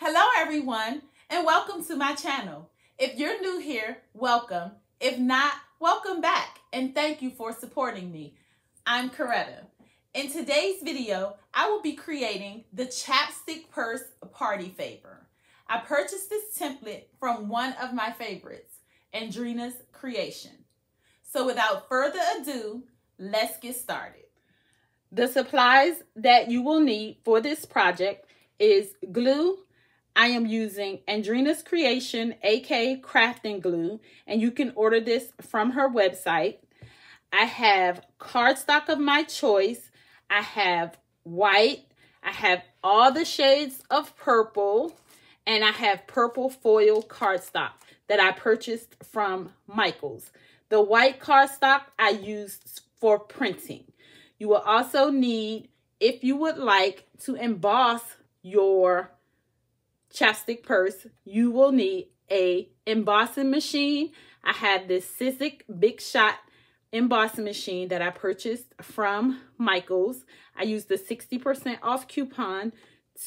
Hello everyone and welcome to my channel. If you're new here, welcome. If not, welcome back and thank you for supporting me. I'm Coretta. In today's video, I will be creating the Chapstick Purse Party Favor. I purchased this template from one of my favorites, Adrina's Kreations. So without further ado, let's get started. The supplies that you will need for this project is glue. I am using Adrina's Kreations AK Craft Glue, and you can order this from her website. I have cardstock of my choice. I have white. I have all the shades of purple, and I have purple foil cardstock that I purchased from Michaels. The white cardstock I used for printing. You will also need, if you would like to emboss your Chapstick purse, you will need a embossing machine. I have this Sizzix Big Shot embossing machine that I purchased from Michaels. I used the 60% off coupon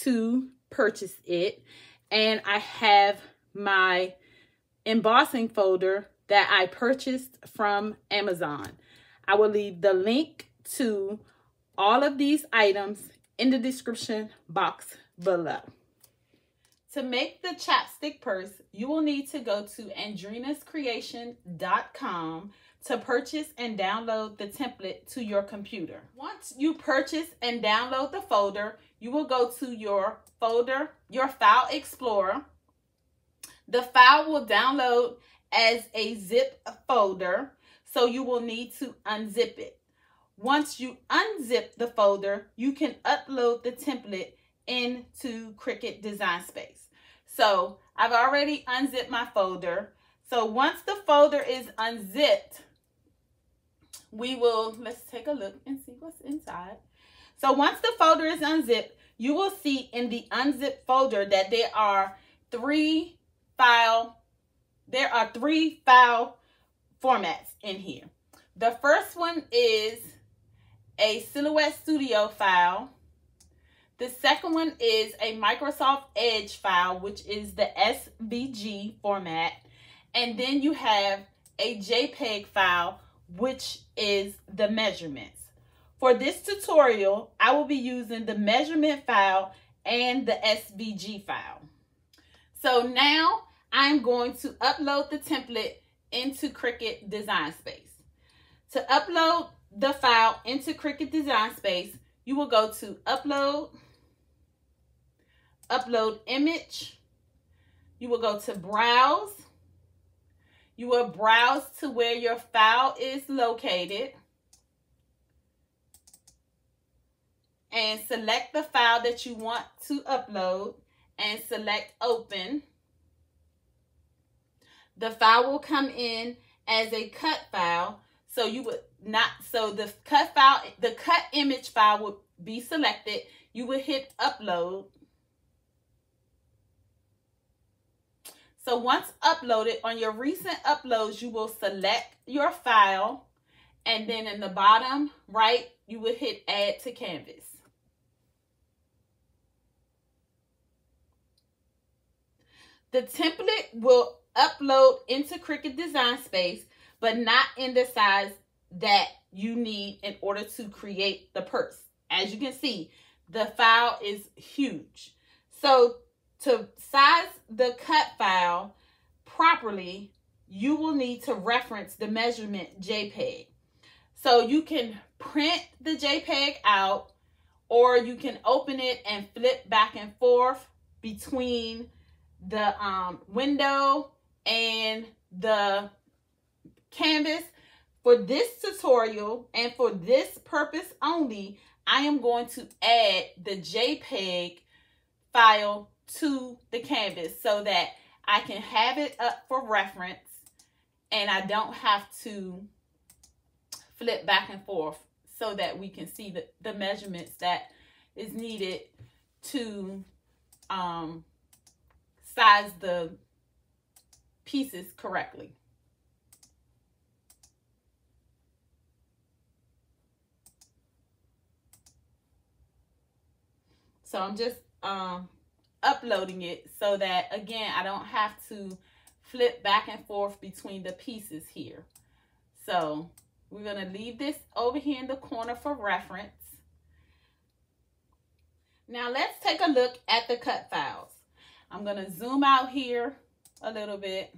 to purchase it. And I have my embossing folder that I purchased from Amazon. I will leave the link to all of these items in the description box below. To make the Chapstick purse, you will need to go to adrinascreation.com to purchase and download the template to your computer. Once you purchase and download the folder, you will go to your folder, your file explorer. The file will download as a zip folder, so you will need to unzip it. Once you unzip the folder, you can upload the template into Cricut Design Space. So I've already unzipped my folder. So once the folder is unzipped, we will, let's take a look and see what's inside. So once the folder is unzipped, you will see in the unzipped folder that there are three file formats in here. The first one is a Silhouette Studio file. The second one is a Microsoft Edge file, which is the SVG format. And then you have a JPEG file, which is the measurements. For this tutorial, I will be using the measurement file and the SVG file. So now I'm going to upload the template into Cricut Design Space. To upload the file into Cricut Design Space, you will go to Upload, Upload Image. You will go to Browse. You will browse to where your file is located and select the file that you want to upload and select Open. The file will come in as a cut file, so you would not, so the cut file, the cut image file will be selected. You would hit Upload. So once uploaded, on your recent uploads, you will select your file, and then in the bottom right, you will hit Add to Canvas. The template will upload into Cricut Design Space, but not in the size that you need in order to create the purse. As you can see, the file is huge. So to size the cut file properly, you will need to reference the measurement JPEG. So you can print the JPEG out, or you can open it and flip back and forth between the window and the canvas. For this tutorial and for this purpose only, I am going to add the JPEG file to the canvas so that I can have it up for reference and I don't have to flip back and forth, so that we can see the measurements that is needed to size the pieces correctly. So I'm just uploading it so that, again, I don't have to flip back and forth between the pieces here. So we're going to leave this over here in the corner for reference. Now let's take a look at the cut files. I'm going to zoom out here a little bit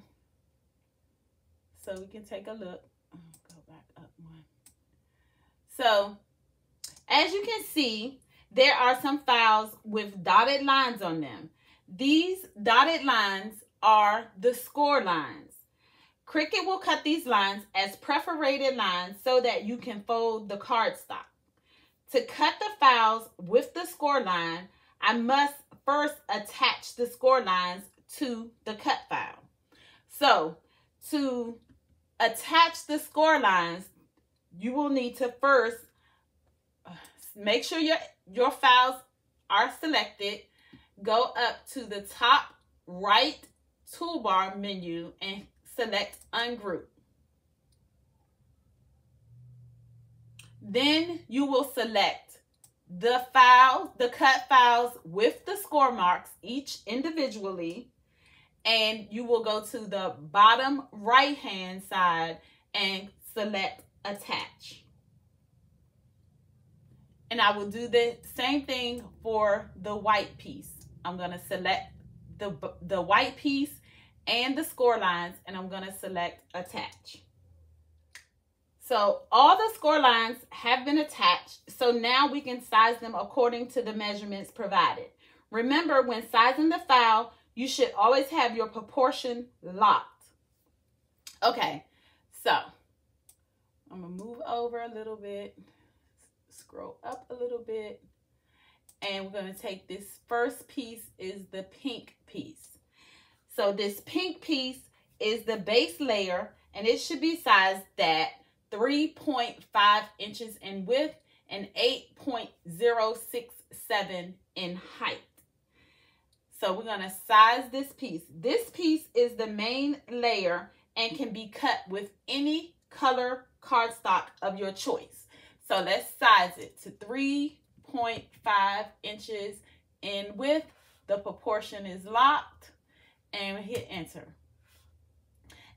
so we can take a look. Go back up one. So as you can see, there are some files with dotted lines on them. These dotted lines are the score lines. Cricut will cut these lines as perforated lines so that you can fold the cardstock. To cut the files with the score line, I must first attach the score lines to the cut file. So to attach the score lines, you will need to first make sure your files are selected. Go up to the top right toolbar menu and select Ungroup. Then you will select the file, the cut files with the score marks, each individually, and you will go to the bottom right hand side and select Attach. And I will do the same thing for the white piece. I'm going to select the white piece and the score lines, and I'm going to select Attach. So all the score lines have been attached, so now we can size them according to the measurements provided. Remember, when sizing the file, you should always have your proportion locked. Okay, so I'm going to move over a little bit, scroll up a little bit, and we're going to take this first piece is the pink piece. So this pink piece is the base layer, and it should be sized at 3.5 inches in width and 8.067 in height. So we're going to size this piece. This piece is the main layer and can be cut with any color cardstock of your choice. So let's size it to 3.5 inches in width. The proportion is locked. And hit enter,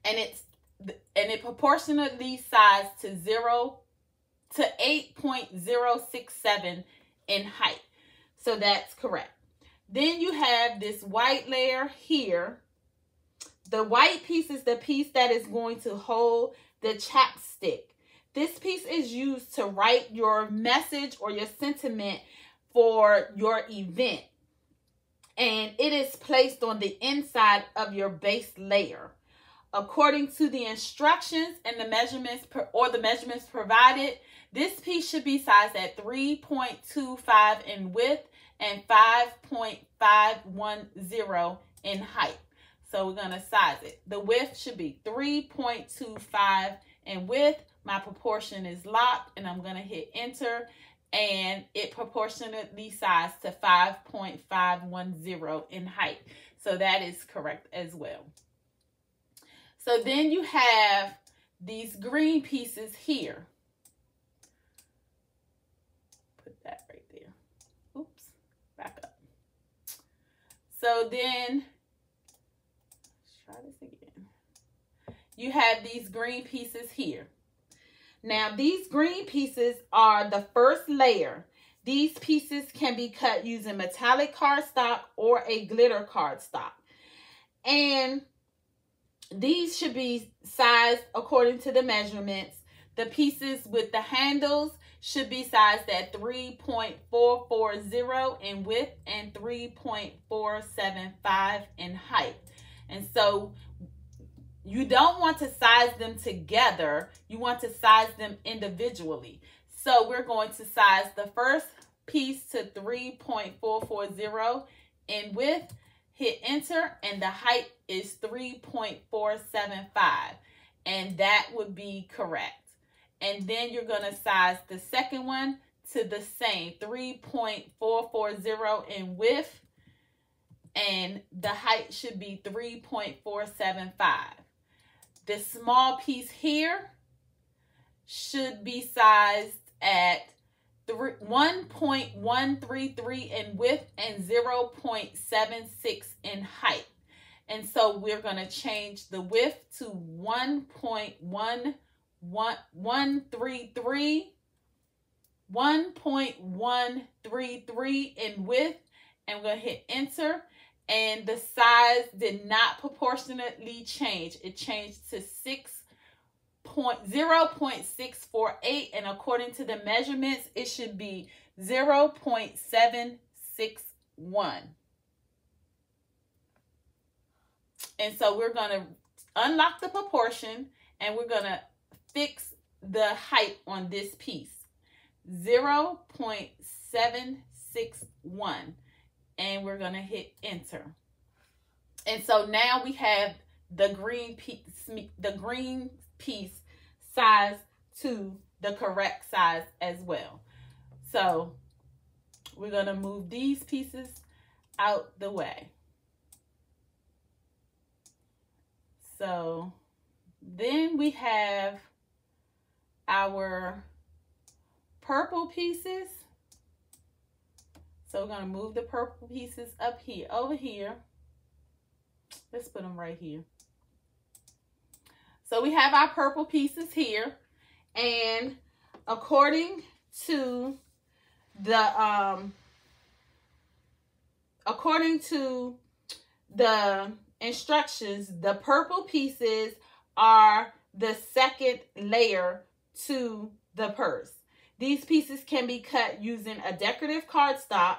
and it proportionately sized to 8.067 in height. So that's correct. Then you have this white layer here. The white piece is the piece that is going to hold the chapstick. This piece is used to write your message or your sentiment for your event. And it is placed on the inside of your base layer. According to the instructions and the measurements provided, this piece should be sized at 3.25 in width and 5.510 in height. So we're going to size it. The width should be 3.25 in width. My proportion is locked, and I'm going to hit enter. And it proportionately sized to 5.510 in height. So that is correct as well. So then you have these green pieces here. Put that right there. Oops, back up. So then, let's try this again. You have these green pieces here. Now, these green pieces are the first layer. These pieces can be cut using metallic cardstock or a glitter cardstock. And these should be sized according to the measurements. The pieces with the handles should be sized at 3.440 in width and 3.475 in height. And so you don't want to size them together. You want to size them individually. So we're going to size the first piece to 3.440 in width, hit enter, and the height is 3.475. And that would be correct. And then you're going to size the second one to the same, 3.440 in width, and the height should be 3.475. This small piece here should be sized at 1.133 in width and 0.76 in height. And so we're going to change the width to 1.133 in width, and we're going to hit enter. And the size did not proportionately change. It changed to 0.648, and according to the measurements, it should be 0.761. And so we're going to unlock the proportion, and we're going to fix the height on this piece, 0.761, and we're going to hit enter. And so now we have the green piece size to the correct size as well. So we're going to move these pieces out the way. So then we have our purple pieces. So we're going to move the purple pieces up here, over here. Let's put them right here. So we have our purple pieces here, and according to the instructions, the purple pieces are the second layer to the purse. These pieces can be cut using a decorative cardstock.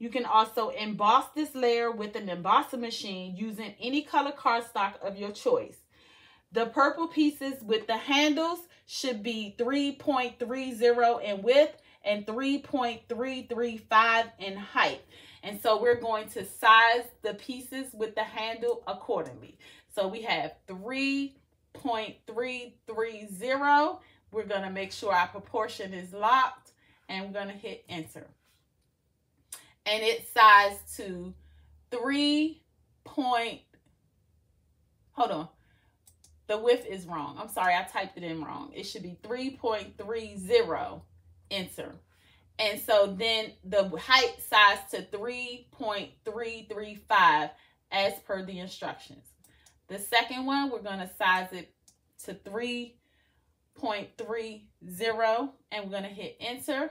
You can also emboss this layer with an embossing machine using any color cardstock of your choice. The purple pieces with the handles should be 3.30 in width and 3.335 in height. And so we're going to size the pieces with the handle accordingly. So we have 3.330. We're going to make sure our proportion is locked, and we're going to hit enter. And it's sized to The width is wrong. I'm sorry, I typed it in wrong. It should be 3.30, enter. And so then the height size to 3.335 as per the instructions. The second one, we're going to size it to 3.30, and we're going to hit enter.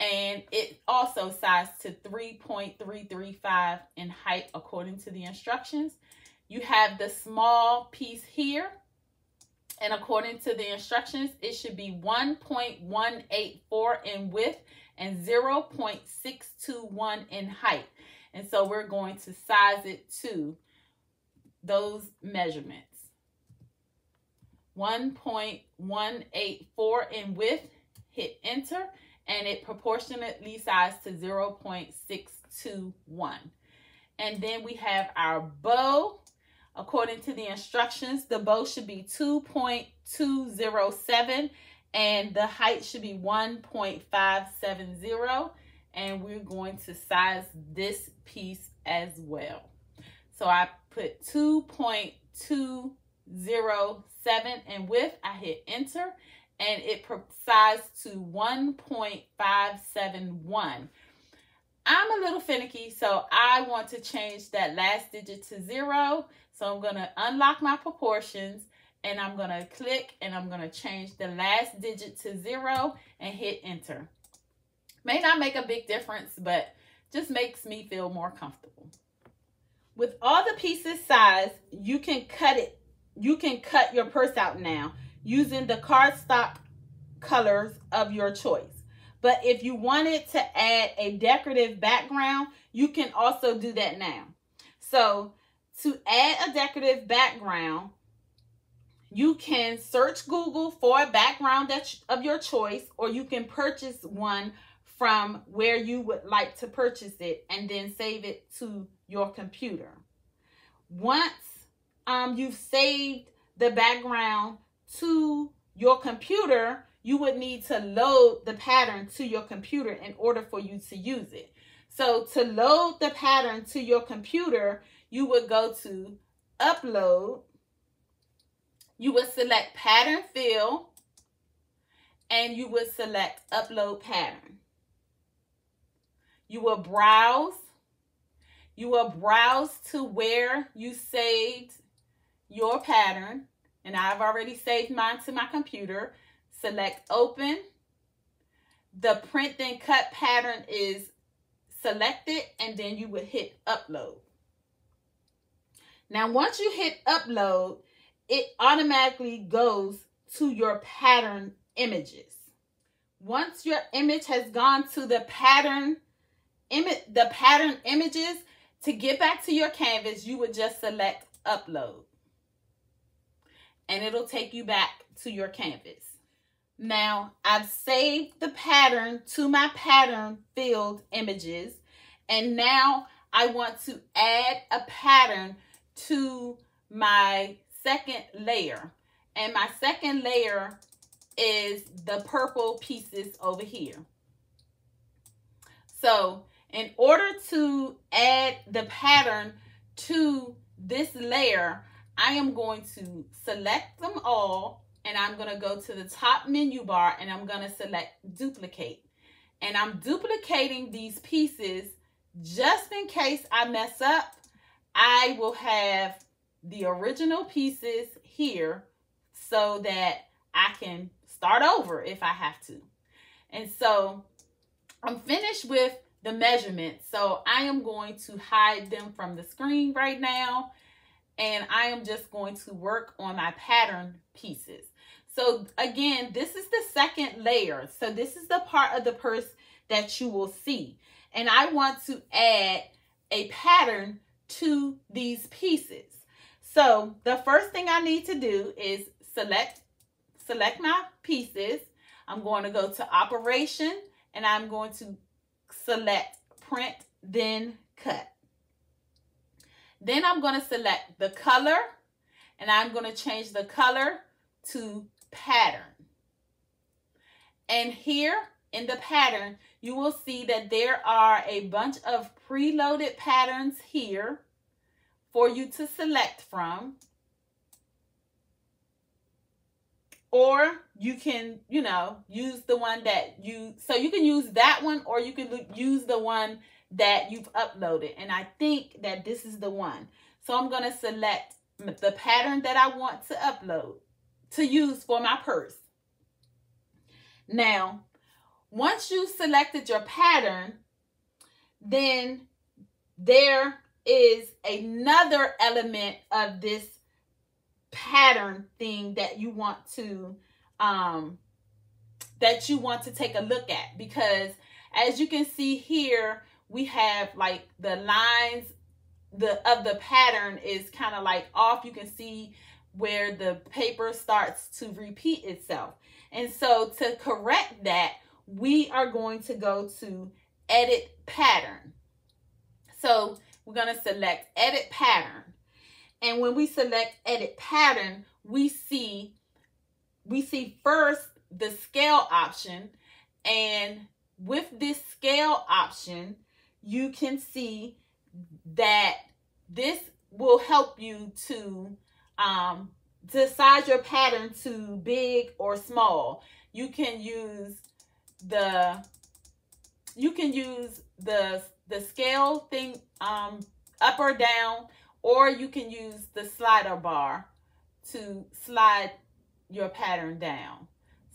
And it also sized to 3.335 in height according to the instructions. You have the small piece here, and according to the instructions, it should be 1.184 in width and 0.621 in height. And so we're going to size it to those measurements. 1.184 in width, hit enter, and it proportionately sized to 0.621. And then we have our bow. According to the instructions, the bow should be 2.207, and the height should be 1.570. And we're going to size this piece as well. So I put 2.207 in width. I hit enter, and it sized to 1.571. I'm a little finicky, so I want to change that last digit to 0. So I'm going to unlock my proportions, and I'm going to click, and I'm going to change the last digit to 0 and hit enter. May not make a big difference, but just makes me feel more comfortable. With all the pieces sized, you can cut it. You can cut your purse out now using the cardstock colors of your choice. But if you wanted to add a decorative background, you can also do that now. So to add a decorative background, you can search Google for a background of your choice, or you can purchase one from where you would like to purchase it and then save it to your computer. Once you've saved the background to your computer, you would need to load the pattern to your computer in order for you to use it. So to load the pattern to your computer, you would go to upload, you would select pattern fill, and you would select upload pattern. You will browse. You will browse to where you saved your pattern. And I've already saved mine to my computer. Select open. The print then cut pattern is selected, and then you would hit upload. Now, once you hit upload, it automatically goes to your pattern images. Once your image has gone to the pattern image, the pattern images, to get back to your canvas, you would just select upload, and it'll take you back to your canvas. Now, I've saved the pattern to my pattern field images, and now I want to add a pattern to my second layer. And my second layer is the purple pieces over here. So, in order to add the pattern to this layer, I am going to select them all. And I'm going to go to the top menu bar, and I'm going to select duplicate. And I'm duplicating these pieces just in case I mess up. I will have the original pieces here so that I can start over if I have to. And so I'm finished with the measurements. So I am going to hide them from the screen right now. And I am just going to work on my pattern pieces. So again, this is the second layer. So this is the part of the purse that you will see. And I want to add a pattern to these pieces. So the first thing I need to do is select my pieces. I'm going to go to operation, and I'm going to select print, then cut. Then I'm going to select the color, and I'm going to change the color to pattern. And here in the pattern, you will see that there are a bunch of preloaded patterns here for you to select from. Or you can, you know, use the one that you, so you can use that one, or you can use the one that you've uploaded. And I think that this is the one. So I'm going to select the pattern that I want to upload to use for my purse. Now, once you've selected your pattern, then there is another element of this pattern thing that you want to take a look at, because as you can see here, we have like the lines of the pattern is kind of like off. You can see where the paper starts to repeat itself. And so to correct that, we are going to go to edit pattern. So we're going to select edit pattern. And when we select edit pattern, we see first the scale option. And with this scale option, you can see that this will help you to decide your pattern to big or small. You can use the scale thing up or down, or you can use the slider bar to slide your pattern down.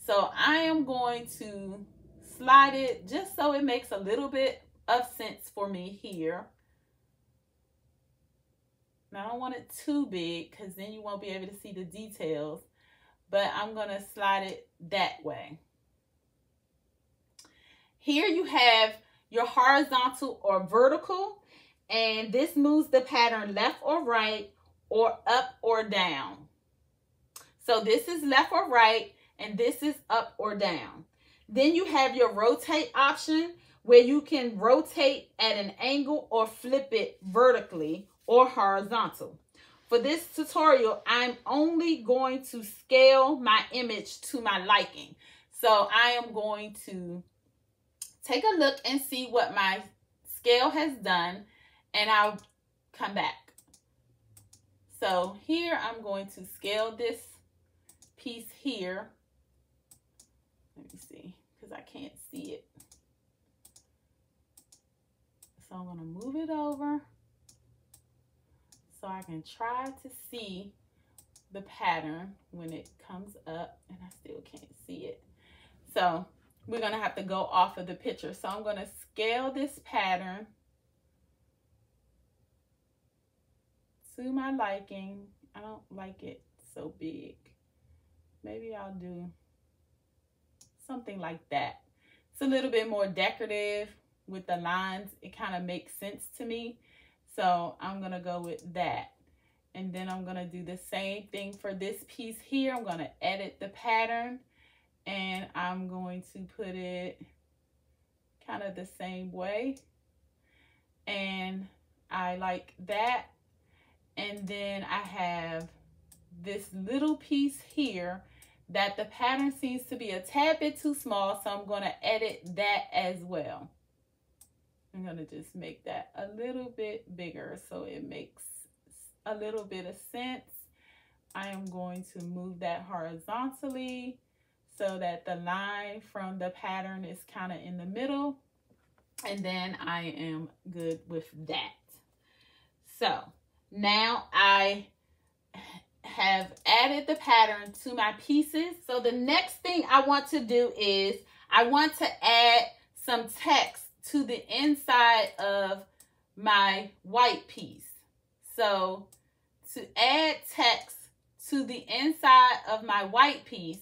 So I am going to slide it just so it makes a little bit of sense for me here. Now, I don't want it too big because then you won't be able to see the details, but I'm going to slide it that way. Here you have your horizontal or vertical, and this moves the pattern left or right, or up or down. So this is left or right, and this is up or down. Then you have your rotate option, where you can rotate at an angle or flip it vertically or horizontal. For this tutorial, I'm only going to scale my image to my liking. So I am going to take a look and see what my scale has done, and I'll come back. So here I'm going to scale this piece here. Let me see, because I can't see it. So I'm going to move it over so I can try to see the pattern when it comes up, and I still can't see it. So we're going to have to go off of the picture. So I'm going to scale this pattern to my liking. I don't like it so big. Maybe I'll do something like that. It's a little bit more decorative with the lines. It kind of makes sense to me. So I'm going to go with that. And then I'm going to do the same thing for this piece here. I'm going to edit the pattern. And I'm going to put it kind of the same way. And I like that. And then I have this little piece here that the pattern seems to be a tad bit too small. So I'm going to edit that as well. I'm going to just make that a little bit bigger so it makes a little bit of sense. I am going to move that horizontally so that the line from the pattern is kind of in the middle. And then I am good with that. So now I have added the pattern to my pieces. So the next thing I want to do is I want to add some text to the inside of my white piece. So to add text to the inside of my white piece,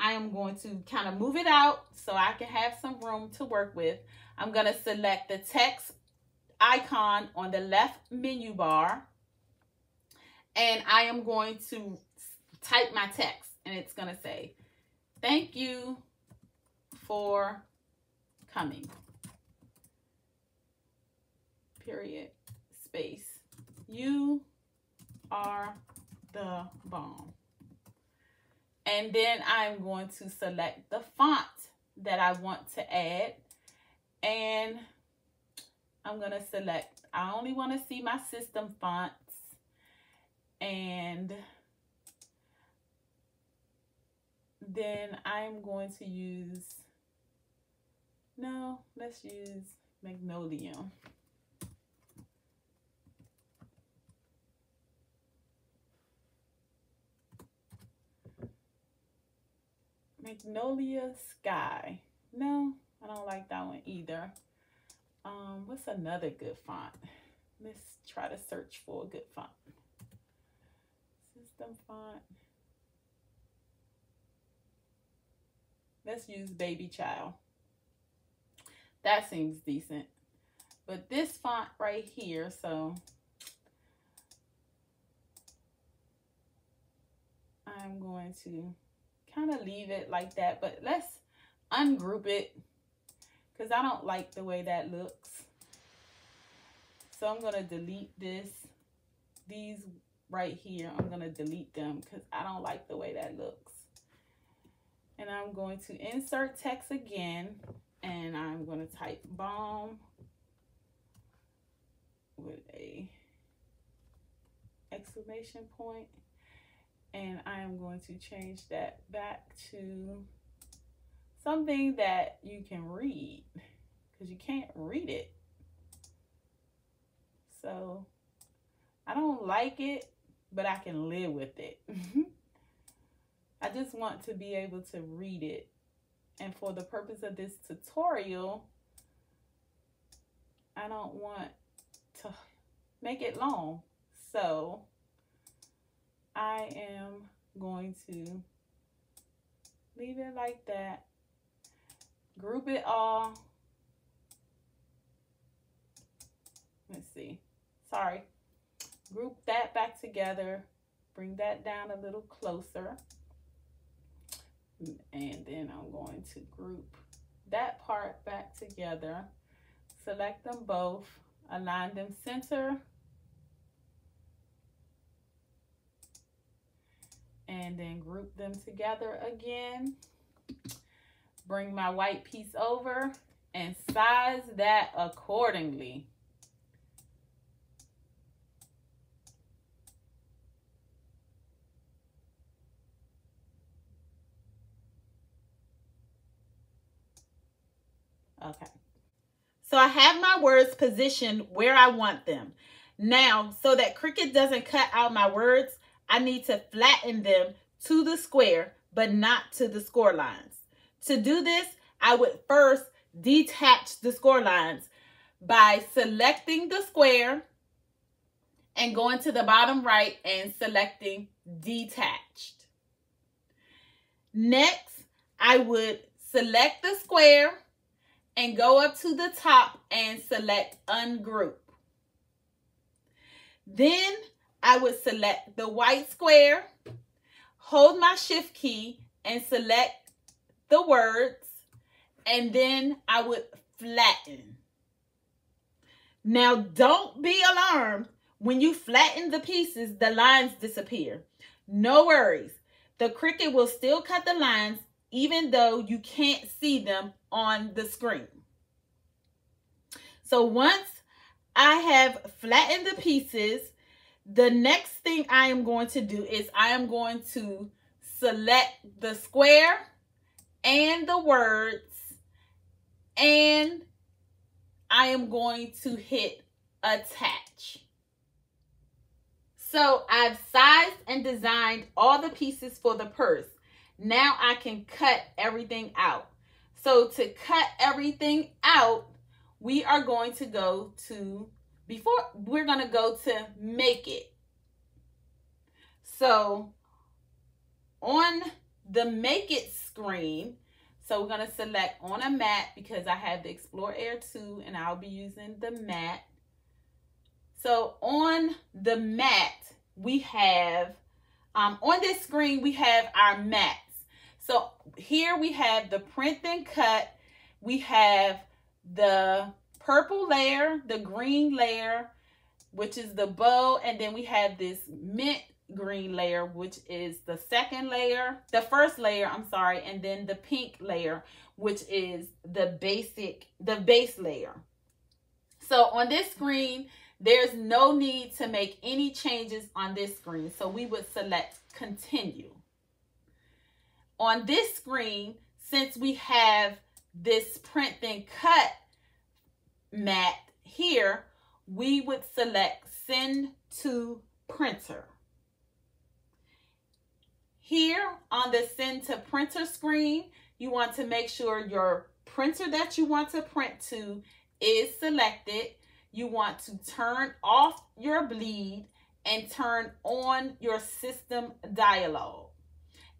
I am going to kind of move it out so I can have some room to work with. I'm going to select the text icon on the left menu bar. And I am going to type my text. And it's going to say, thank you for coming. Period. Space. You are the bomb. And then I'm going to select the font that I want to add. And I'm going to select, I only want to see my system fonts. And then I'm going to use, no, let's use Magnolia. Magnolia Sky. No, I don't like that one either. What's another good font? Let's try to search for a good font. System font. Let's use Baby Child. That seems decent. But this font right here, so I'm going to kind of leave it like that, but let's ungroup it because I don't like the way that looks. So I'm going to delete these right here. I'm going to delete them because I don't like the way that looks. And I'm going to insert text again, and I'm going to type bomb with a exclamation point. And I am going to change that back to something that you can read, because you can't read it. So I don't like it, but I can live with it. I just want to be able to read it. And for the purpose of this tutorial, I don't want to make it long. So I am going to leave it like that, group it all. Let's see, sorry. Group that back together, bring that down a little closer. And then I'm going to group that part back together, select them both, align them center. And then group them together again. Bring my white piece over and size that accordingly. Okay. So I have my words positioned where I want them. Now, so that Cricut doesn't cut out my words, I need to flatten them to the square, but not to the score lines. To do this, I would first detach the score lines by selecting the square and going to the bottom right and selecting detached. Next, I would select the square and go up to the top and select ungroup. Then I would select the white square, hold my shift key and select the words, and then I would flatten. Now don't be alarmed. When you flatten the pieces, the lines disappear. No worries. The Cricut will still cut the lines even though you can't see them on the screen. So once I have flattened the pieces, the next thing I am going to do is I am going to select the square and the words, and I am going to hit attach. So I've sized and designed all the pieces for the purse. Now I can cut everything out. So to cut everything out, we are going to go to, we're going to go to Make It. So on the Make It screen, so we're going to select on a mat because I have the Explore Air 2 and I'll be using the mat. So on the mat, we have, on this screen, we have our mats. So here we have the print and cut. We have the purple layer, the green layer, which is the bow, and then we have this mint green layer, which is the second layer, the first layer, I'm sorry, and then the pink layer, which is the base layer. So on this screen, there's no need to make any changes on this screen. So we would select continue. On this screen, since we have this print and cut mat here, we would select send to printer. Here on the send to printer screen, you want to make sure your printer that you want to print to is selected. You want to turn off your bleed and turn on your system dialog.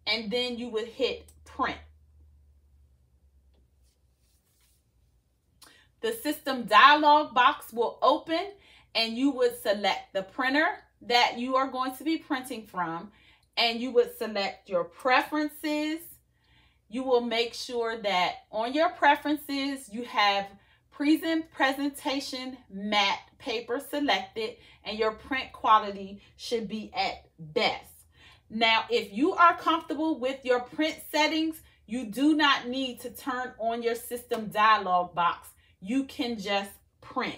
And then you would hit print. The system dialog box will open and you would select the printer that you are going to be printing from, and you would select your preferences. You will make sure that on your preferences, you have presentation matte paper selected and your print quality should be at best. Now, if you are comfortable with your print settings, you do not need to turn on your system dialog box. You can just print.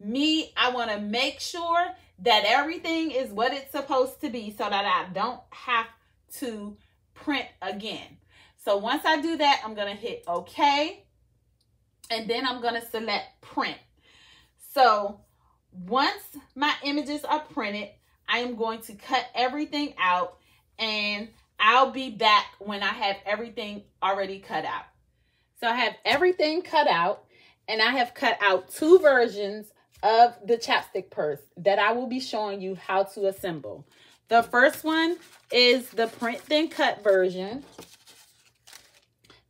Me, I want to make sure that everything is what it's supposed to be so that I don't have to print again. So once I do that, I'm going to hit OK. And then I'm going to select print. So once my images are printed, I am going to cut everything out and I'll be back when I have everything already cut out. So I have everything cut out. And I have cut out two versions of the Chapstick purse that I will be showing you how to assemble. The first one is the print and cut version.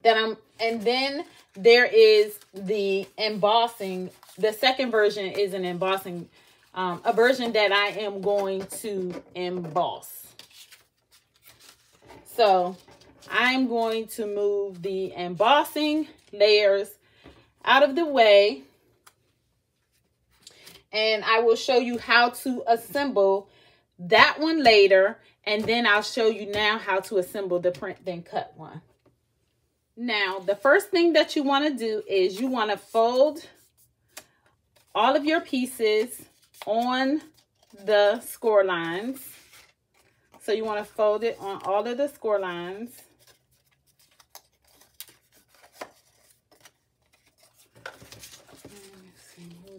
And then there is the embossing. The second version is an embossing, a version that I am going to emboss. So I'm going to move the embossing layers out of the way, and I will show you how to assemble that one later, and then I'll show you now how to assemble the print then cut one. Now, the first thing that you want to do is you want to fold all of your pieces on the score lines. So you want to fold it on all of the score lines.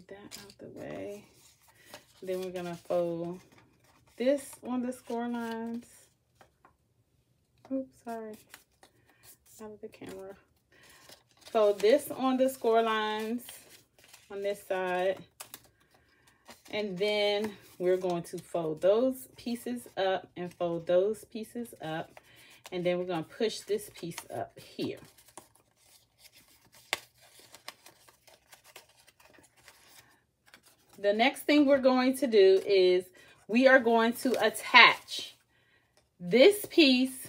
move that out the way. Then we're gonna fold this on the score lines. Oops, sorry, out of the camera. Fold this on the score lines on this side. And then we're going to fold those pieces up and fold those pieces up. And then we're gonna push this piece up here. The next thing we're going to do is we are going to attach this piece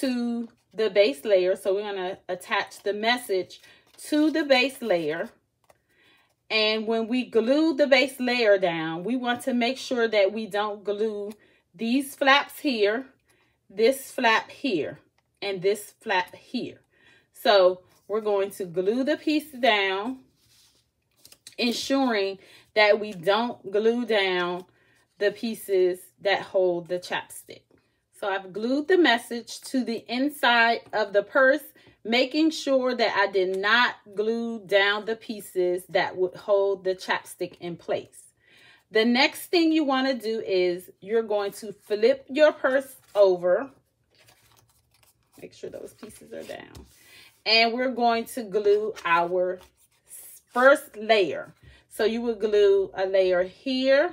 to the base layer. So we're gonna attach the message to the base layer. And when we glue the base layer down, we want to make sure that we don't glue these flaps here, this flap here, and this flap here. So we're going to glue the piece down, ensuring that we don't glue down the pieces that hold the chapstick. So I've glued the message to the inside of the purse, making sure that I did not glue down the pieces that would hold the chapstick in place. The next thing you want to do is you're going to flip your purse over. Make sure those pieces are down. And we're going to glue our first layer. So you would glue a layer here,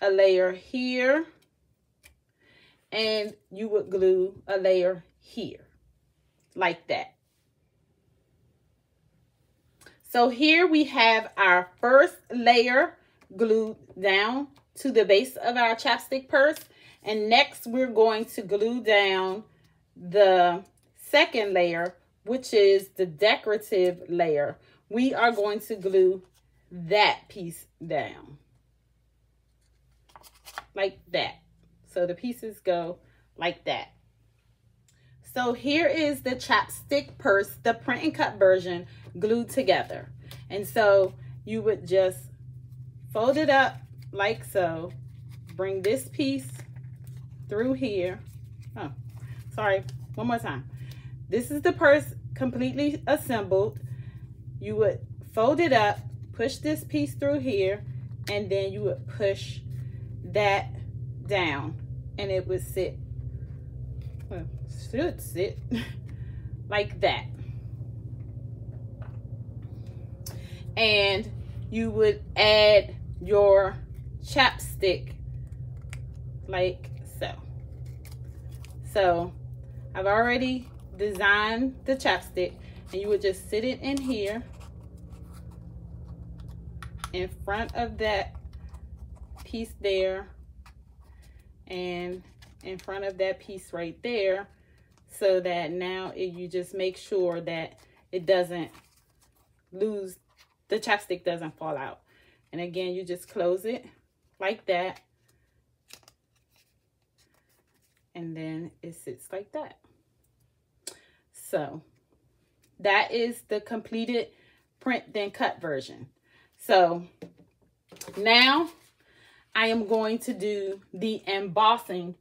a layer here, and you would glue a layer here, like that. So here we have our first layer glued down to the base of our chapstick purse. And next we're going to glue down the second layer, which is the decorative layer. We are going to glue that piece down like that. So the pieces go like that. So here is the chapstick purse, the print and cut version, glued together. And so you would just fold it up like so, bring this piece through here. Oh, sorry, one more time. This is the purse completely assembled. You would fold it up, push this piece through here, and then you would push that down and it would sit, well, should sit like that. And you would add your chapstick like so. So I've already designed the chapstick, and you would just sit it in here in front of that piece there and in front of that piece right there, so that now you just make sure that it doesn't lose, the chapstick doesn't fall out. And again, you just close it like that, and then it sits like that. So that is the completed print then cut version. So now I am going to do the embossing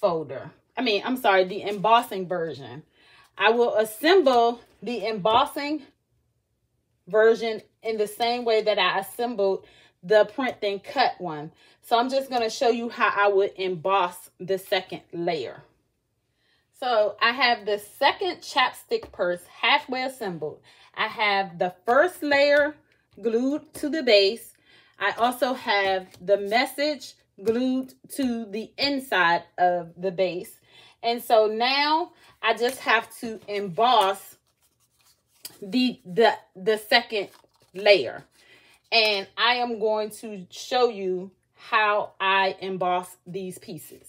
folder. The embossing version. I will assemble the embossing version in the same way that I assembled the print then cut one. So I'm just going to show you how I would emboss the second layer. So I have the second chapstick purse halfway assembled. I have the first layer glued to the base. I also have the message glued to the inside of the base. And so now I just have to emboss the second layer. And I am going to show you how I emboss these pieces.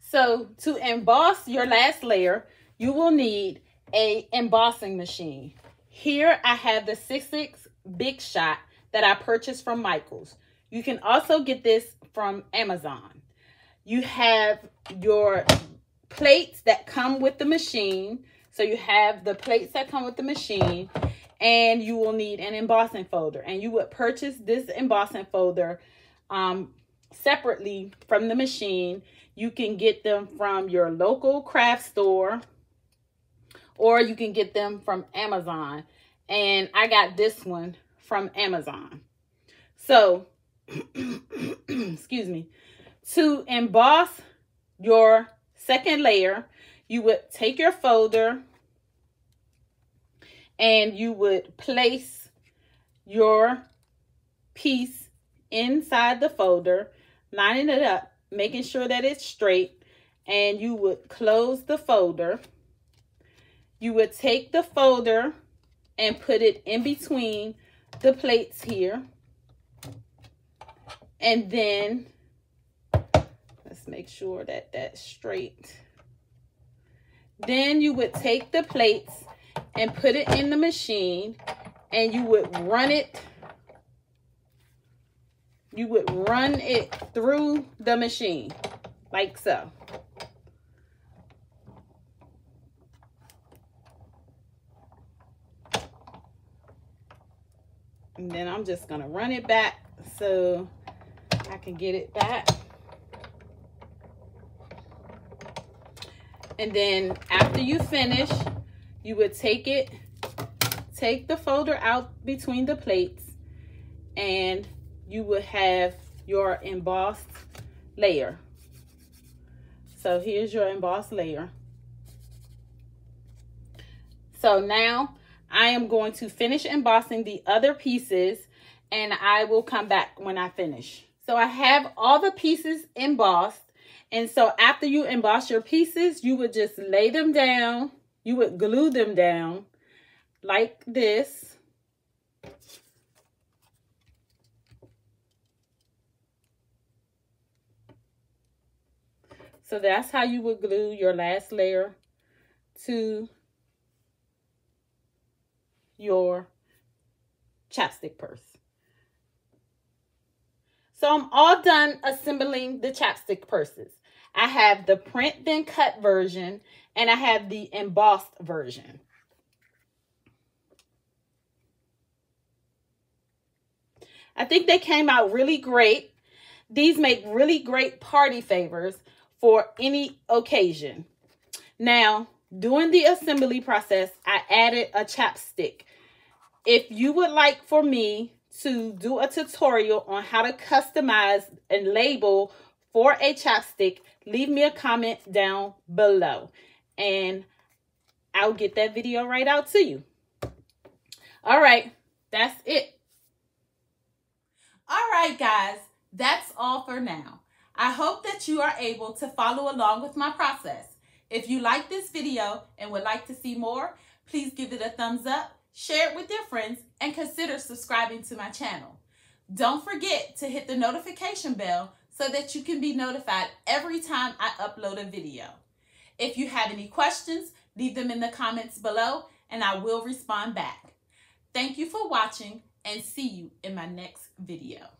So to emboss your last layer, you will need an embossing machine. Here I have the Sizzix Big Shot that I purchased from Michaels. You can also get this from Amazon. You have your plates that come with the machine. So you have the plates that come with the machine, and you will need an embossing folder. And you would purchase this embossing folder separately from the machine. You can get them from your local craft store, or you can get them from Amazon. and I got this one from Amazon. So, excuse me, to emboss your second layer, you would take your folder and you would place your piece inside the folder, lining it up, making sure that it's straight, and you would close the folder. You would take the folder and put it in between the plates here. And then let's make sure that that's straight. Then you would take the plates and put it in the machine, and you would run it. You would run it through the machine like so. And then I'm just going to run it back so I can get it back. And then after you finish, you would take the folder out between the plates, and you would have your embossed layer. So here's your embossed layer. So now I am going to finish embossing the other pieces, and I will come back when I finish. So I have all the pieces embossed. And so after you emboss your pieces, you would just lay them down. You would glue them down like this. So that's how you would glue your last layer to your chapstick purse. So I'm all done assembling the chapstick purses. I have the print then cut version, and I have the embossed version. I think they came out really great. These make really great party favors for any occasion. Now, during the assembly process, I added a chapstick. If you would like for me to do a tutorial on how to customize and label for a chapstick, leave me a comment down below and I'll get that video right out to you. All right, that's it. All right, guys, that's all for now. I hope that you are able to follow along with my process. If you like this video and would like to see more, please give it a thumbs up, share it with your friends, and consider subscribing to my channel. Don't forget to hit the notification bell so that you can be notified every time I upload a video. If you have any questions, leave them in the comments below and I will respond back. Thank you for watching, and see you in my next video.